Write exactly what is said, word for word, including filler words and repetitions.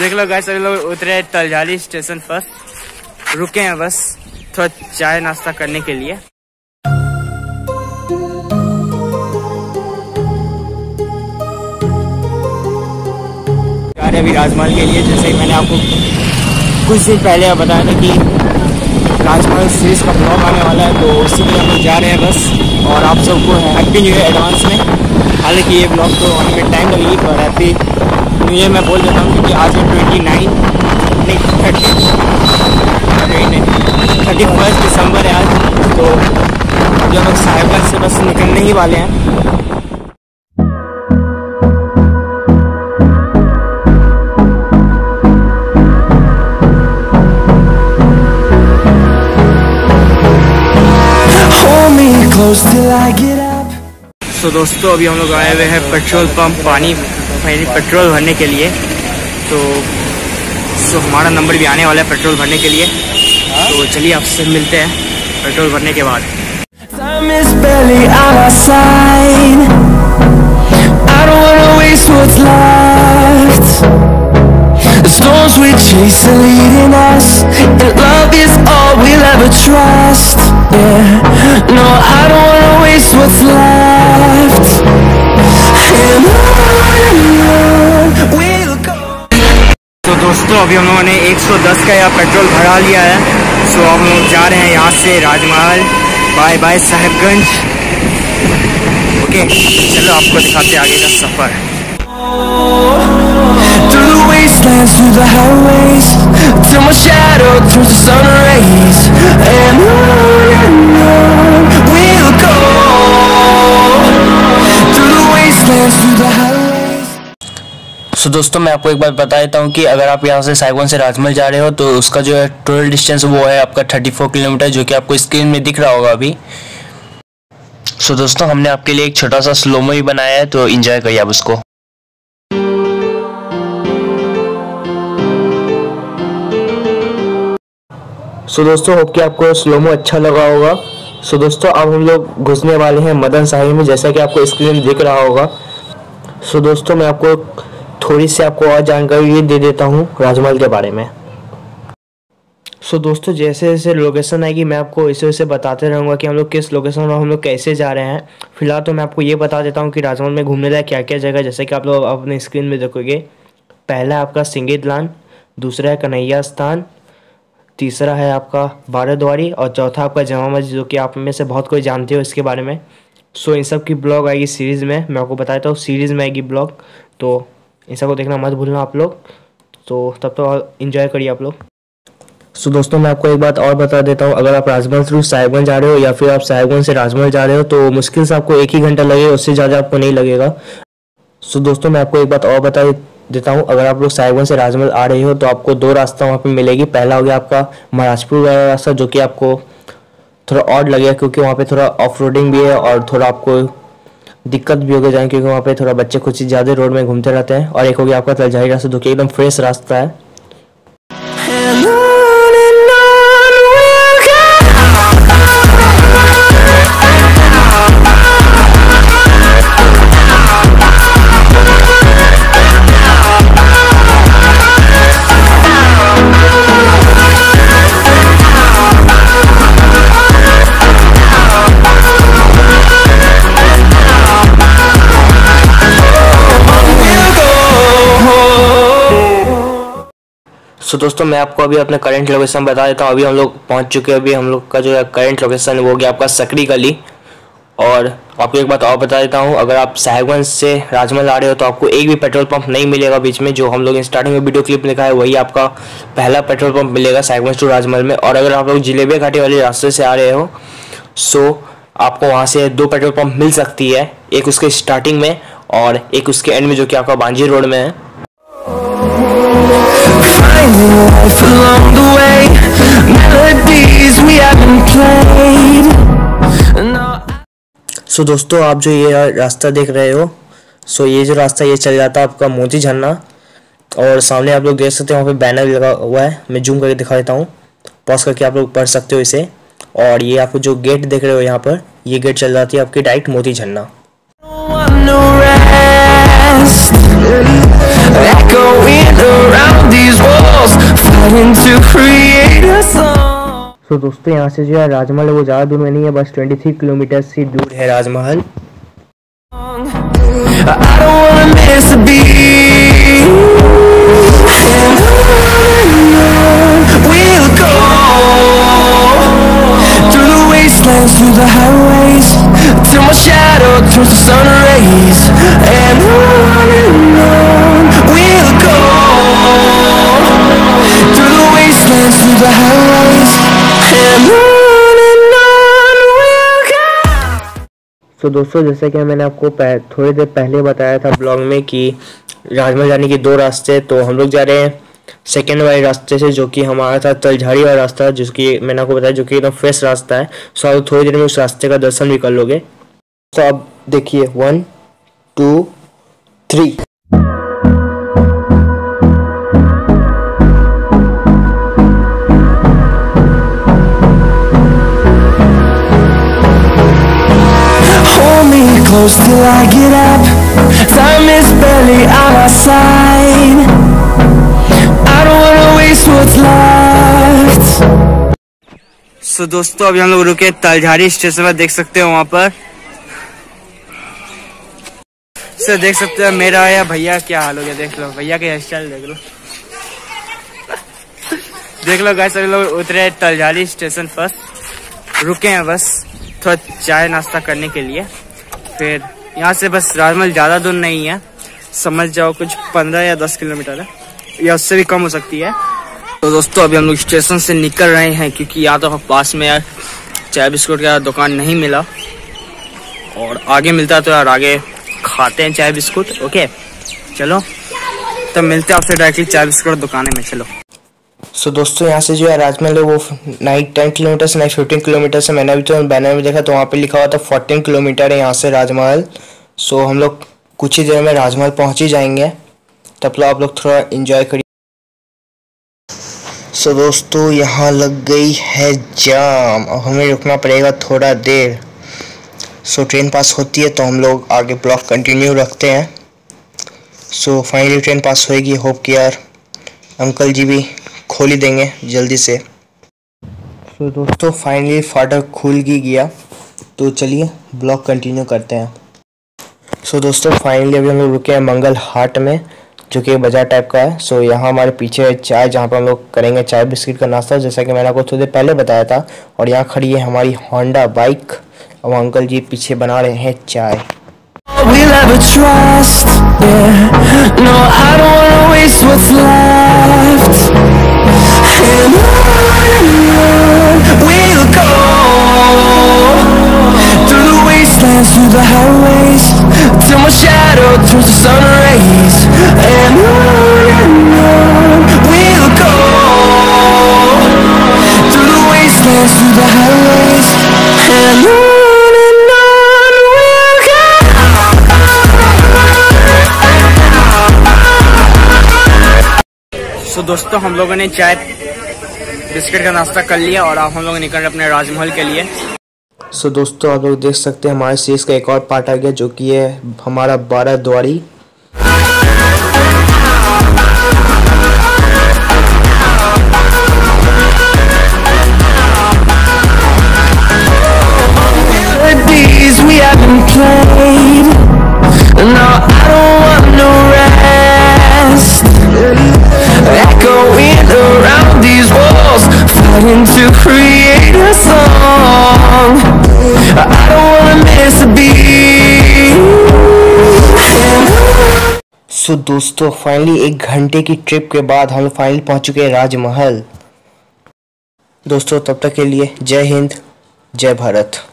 देख लो गाइस, सभी लोग उतरे तलझारी स्टेशन पर, रुके हैं बस थोड़ा चाय नाश्ता करने के लिए। अभी राजमहल के लिए, जैसे मैंने आपको कुछ दिन पहले बताया था कि राजमहल सीरीज का ब्लॉग आने वाला है, तो उसी के लिए हम जा रहे हैं बस। और आप सबको हैप्पी न्यू ईयर एडवांस में, हालांकि ये ब्लॉग तो आने में टाइम लगेगी, पर हैप्पी न्यू ईयर मैं बोल देता हूँ क्योंकि आज है ट्वेंटी नाइन नहीं थर्टी थर्टी फर्स्ट दिसंबर है आज। तो जब हम साहिबगंज से बस निकलने ही वाले हैं। तो दोस्तों अभी हम लोग आए हुए हैं पेट्रोल पंप पानी पेट्रोल भरने के लिए। तो सो हमारा नंबर भी आने वाला है पेट्रोल भरने के लिए, तो चलिए आपसे मिलते हैं पेट्रोल भरने के बाद। तो दोस्तों अभी हम लोगों ने एक सौ दस का यह पेट्रोल भरा लिया है। सो हम लोग जा रहे हैं यहाँ से राजमहल, बाय बाय साहिबगंज। ओके चलो आपको दिखाते आगे का सफ़र। सो so, दोस्तों मैं आपको एक बात बता देता हूँ कि अगर आप यहाँ से साहिबगंज से राजमहल जा रहे हो तो उसका जो है टोटल डिस्टेंस वो है आपका चौंतीस किलोमीटर, जो कि आपको स्क्रीन में दिख रहा होगा अभी। सो so, दोस्तों हमने आपके लिए एक छोटा सा स्लोमो भी बनाया है, तो एंजॉय करिए आप उसको। सो so, दोस्तों होप कि आपको स्लोमो अच्छा लगा होगा। सो so, दोस्तों अब हम लोग घुसने वाले हैं मदन साहिब में, जैसा कि आपको स्क्रीन दिख रहा होगा। सो so, दोस्तों मैं आपको थोड़ी सी आपको और जानकारी ये दे देता हूँ राजमहल के बारे में। सो so, दोस्तों जैसे जैसे लोकेशन आएगी मैं आपको इसे वैसे बताते रहूँगा कि हम लोग किस लोकेशन और हम लोग कैसे जा रहे हैं। फिलहाल तो मैं आपको ये बता देता हूँ कि राजमहल में घूमने लायक क्या क्या जगह, जैसे कि आप लोग अपने स्क्रीन में देखोगे। पहला आपका सिंगित लाल, दूसरा है कन्हैया स्थान, तीसरा है आपका बारह द्वारी, और चौथा आपका जमा मस्जिद, जो कि आप में से बहुत कोई जानते हो इसके बारे में। सो so, इन सब की ब्लॉग आएगी सीरीज़ में, मैं आपको बताता हूँ सीरीज़ में आएगी ब्लॉग, तो इन सबको देखना मत भूलना आप लोग। तो तब तो एंजॉय करिए आप लोग। सो so, दोस्तों मैं आपको एक बात और बता देता हूँ, अगर आप राजमहल थ्रू साहिबगंज जा रहे हो या फिर आप साहिबगंज से राजमहल जा रहे हो तो मुश्किल से आपको एक ही घंटा लगेगा, उससे ज़्यादा आपको नहीं लगेगा। सो so, दोस्तों मैं आपको एक बात और बता देता हूँ, अगर आप लोग साहिबगंज से राजमहल आ रहे हो तो आपको दो रास्ता वहाँ पर मिलेगी। पहला हो गया आपका महाराजपुर वाला रास्ता, जो कि आपको थोड़ा ऑड लगेगा क्योंकि वहाँ पर थोड़ा ऑफ रोडिंग भी है और थोड़ा आपको दिक्कत भी होगी जाएँ, क्योंकि वहाँ पे थोड़ा बच्चे कुछ ही ज़्यादा रोड में घूमते रहते हैं। और एक हो गया आपका तलझारी रास्ता, जो कि एकदम फ्रेश रास्ता है। सो so, दोस्तों मैं आपको अभी अपने करंट लोकेशन बता देता हूँ। अभी हम लोग पहुँच चुके हैं, अभी हम लोग का जो है करंट लोकेशन वो हो गया आपका सकड़ी गली। और आपको एक बात और बता देता हूँ, अगर आप साहिबगंज से राजमहल आ रहे हो तो आपको एक भी पेट्रोल पंप नहीं मिलेगा बीच में। जो हम लोग स्टार्टिंग में वीडियो क्लिप लिखा है वही आपका पहला पेट्रोल पंप मिलेगा साहिबगंज टू राजमहल में। और अगर आप लोग जलेबिया घाटी वाले रास्ते से आ रहे हो सो आपको वहाँ से दो पेट्रोल पंप मिल सकती है, एक उसके स्टार्टिंग में और एक उसके एंड में, जो कि आपका बांजी रोड में है। सो so, दोस्तों आप जो ये रास्ता देख रहे हो सो so, ये जो रास्ता ये चल जाता है आपका मोती झरना। और सामने आप लोग देख सकते हो वहाँ पे बैनर लगा हुआ है, मैं जूम करके दिखा देता हूँ, पॉज करके आप लोग पढ़ सकते हो इसे। और ये आपको जो गेट देख रहे हो यहाँ पर, ये गेट चल जाती है आपकी डायरेक्ट मोती झरना। no तो so, दोस्तों यहाँ से जो है राजमहल है वो ज़्यादा दूर में नहीं है, बस तेईस किलोमीटर से दूर है राजमहल। तो so, दोस्तों जैसे कि मैंने आपको थोड़ी देर पहले बताया था ब्लॉग में कि राजमहल जाने के दो रास्ते, तो हम लोग जा रहे हैं सेकेंड वाले रास्ते से जो कि हमारा था तलझाड़ी वाला रास्ता, जिसकी मैंने आपको बताया जो कि एकदम फ्रेश रास्ता है। सो so, आप थोड़ी देर में उस रास्ते का दर्शन भी कर लोगे। तो so, आप देखिए one two three. Close till I get up, time is barely on our side, I don't wanna waste what's left। So दोस्तों अभी हम लोग रुके तलझारी स्टेशन पर, देख सकते हो वहाँ पर सर so, देख सकते हो मेरा या भैया क्या हाल हो गया, देख लो भैया का हेयर स्टाइल देख लो देख लो गाइस। सभी लोग उतरे तलझारी स्टेशन पर, रुके हैं बस थोड़ा चाय नाश्ता करने के लिए। फिर यहाँ से बस राजमहल ज़्यादा दूर नहीं है, समझ जाओ कुछ पंद्रह या दस किलोमीटर है या उससे भी कम हो सकती है। तो दोस्तों अभी हम लोग स्टेशन से निकल रहे हैं क्योंकि यहाँ तो पास में यार चाय बिस्कुट का दुकान नहीं मिला, और आगे मिलता तो यार आगे खाते हैं चाय बिस्कुट। ओके चलो तो मिलते हैं आपसे डायरेक्टली चाय बिस्कुट दुकान में, चलो। सो so, दोस्तों यहाँ से जो है राजमहल है वो नाइट टेन किलोमीटर से नाइट फिफ्टीन किलोमीटर से, मैंने अभी तो बैनर में देखा तो वहाँ पे लिखा हुआ था फोर्टीन किलोमीटर है यहाँ से राजमहल। सो so, हम लोग कुछ ही देर में राजमहल पहुँच ही जाएंगे, तब लोग आप लोग थोड़ा एंजॉय करिए। सो so, दोस्तों यहाँ लग गई है जाम, अब हमें रुकना पड़ेगा थोड़ा देर। सो so, ट्रेन पास होती है तो हम लोग आगे ब्लॉग कंटिन्यू रखते हैं। So so, finally train pass होएगी, होप कि यार अंकल जी भी खोल ही देंगे जल्दी से। तो so, दोस्तों फाइनली फाटक खुल ही गया, तो चलिए ब्लॉग कंटिन्यू करते हैं। सो so, दोस्तों फाइनली अभी हम लोग रुके हैं मंगल हाट में जो कि बाजार टाइप का है। सो so, यहाँ हमारे पीछे चाय, जहाँ पर हम लोग करेंगे चाय बिस्किट का नाश्ता, जैसा कि मैंने आपको थोड़ी देर पहले बताया था। और यहाँ खड़ी है हमारी होंडा बाइक, और अंकल जी पीछे बना रहे हैं चाय। We'll have a trust, yeah. No, I don't wanna waste what's left. And on and on we'll go through the wastelands, through the highways, till my shadow turns to sun rays. And on and on we'll go through the wastelands, through the highways. And on तो दोस्तों हम लोगों ने चाय biscuit का नाश्ता कर लिया और आप हम लोग निकल रहे अपने राजमहल के लिए। सो so, दोस्तों आप लोग देख सकते हैं हमारे सीरीज का एक और पार्ट आ गया जो कि है हमारा बारह द्वारी। To create a song I don't wanna miss a beat। So दोस्तों फाइनली एक घंटे की ट्रिप के बाद हम फाइनली पहुंच चुके हैं राजमहल। दोस्तों तब तक के लिए जय हिंद जय भारत।